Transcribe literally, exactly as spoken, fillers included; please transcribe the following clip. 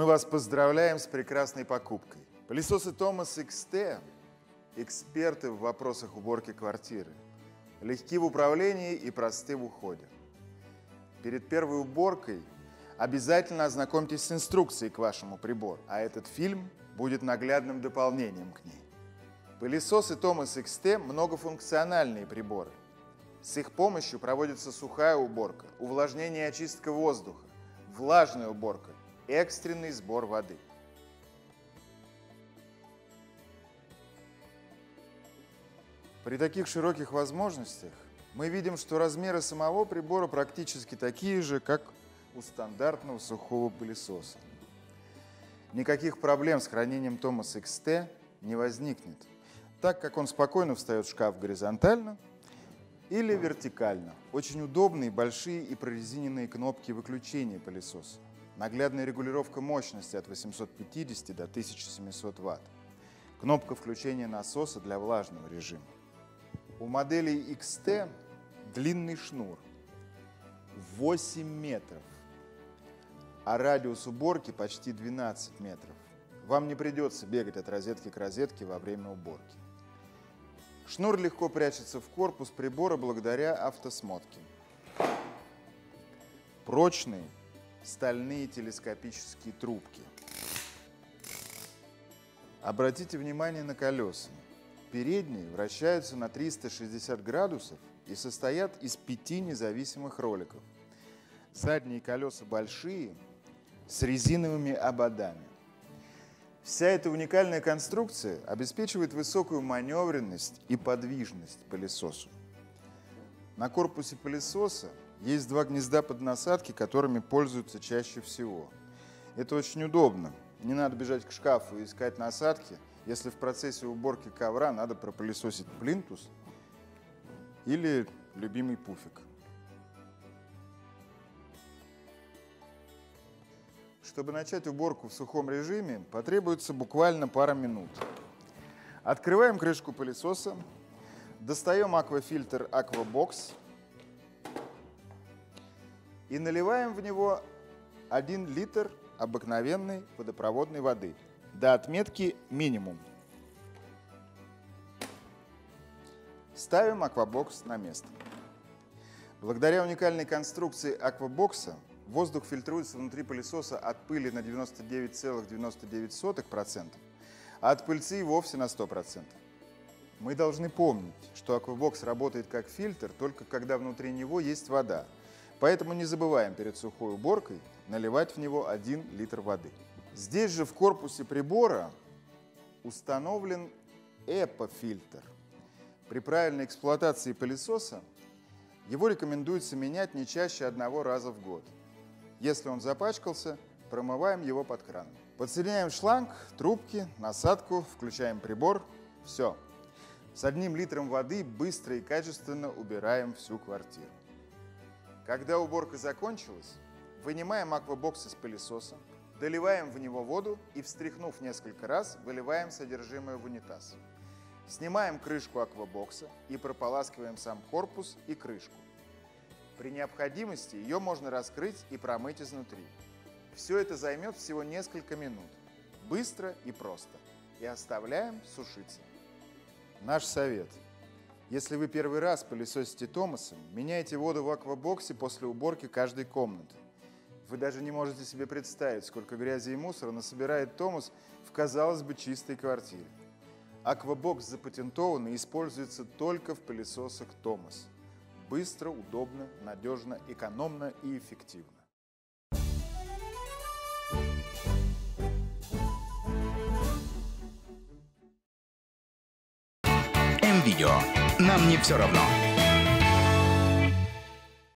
Мы вас поздравляем с прекрасной покупкой. Пылесосы Thomas икс ти – эксперты в вопросах уборки квартиры. Легки в управлении и просты в уходе. Перед первой уборкой обязательно ознакомьтесь с инструкцией к вашему прибору, а этот фильм будет наглядным дополнением к ней. Пылесосы Thomas икс ти – многофункциональные приборы. С их помощью проводится сухая уборка, увлажнение и очистка воздуха, влажная уборка, экстренный сбор воды. При таких широких возможностях мы видим, что размеры самого прибора практически такие же, как у стандартного сухого пылесоса. Никаких проблем с хранением Thomas икс ти не возникнет, так как он спокойно встает в шкаф горизонтально или вертикально. Очень удобные большие и прорезиненные кнопки выключения пылесоса. Наглядная регулировка мощности от восьмисот пятидесяти до тысячи семисот Вт. Кнопка включения насоса для влажного режима. У моделей икс ти длинный шнур восемь метров, а радиус уборки почти двенадцать метров. Вам не придется бегать от розетки к розетке во время уборки. Шнур легко прячется в корпус прибора благодаря автосмотке. Прочные стальные телескопические трубки. Обратите внимание на колеса. Передние вращаются на триста шестьдесят градусов и состоят из пяти независимых роликов. Задние колеса большие, с резиновыми ободами. Вся эта уникальная конструкция обеспечивает высокую маневренность и подвижность пылесосу. На корпусе пылесоса есть два гнезда под насадки, которыми пользуются чаще всего. Это очень удобно. Не надо бежать к шкафу и искать насадки, если в процессе уборки ковра надо пропылесосить плинтус или любимый пуфик. Чтобы начать уборку в сухом режиме, потребуется буквально пара минут. Открываем крышку пылесоса, достаем аквафильтр AquaBox и наливаем в него один литр обыкновенной водопроводной воды до отметки минимум. Ставим AquaBox на место. Благодаря уникальной конструкции AquaBox воздух фильтруется внутри пылесоса от пыли на девяносто девять целых девяносто девять сотых процента, а от пыльцы и вовсе на сто процентов. Мы должны помнить, что AquaBox работает как фильтр, только когда внутри него есть вода. Поэтому не забываем перед сухой уборкой наливать в него один литр воды. Здесь же в корпусе прибора установлен эко-фильтр. При правильной эксплуатации пылесоса его рекомендуется менять не чаще одного раза в год. Если он запачкался, промываем его под краном. Подсоединяем шланг, трубки, насадку, включаем прибор. Все. С одним литром воды быстро и качественно убираем всю квартиру. Когда уборка закончилась, вынимаем AquaBox из пылесоса, доливаем в него воду и, встряхнув несколько раз, выливаем содержимое в унитаз. Снимаем крышку AquaBox и прополаскиваем сам корпус и крышку. При необходимости ее можно раскрыть и промыть изнутри. Все это займет всего несколько минут. Быстро и просто. И оставляем сушиться. Наш совет. Если вы первый раз пылесосите Томасом, меняйте воду в AquaBox после уборки каждой комнаты. Вы даже не можете себе представить, сколько грязи и мусора насобирает Томас в, казалось бы, чистой квартире. AquaBox запатентован и используется только в пылесосах Thomas. Быстро, удобно, надежно, экономно и эффективно. МВидео. Нам не все равно.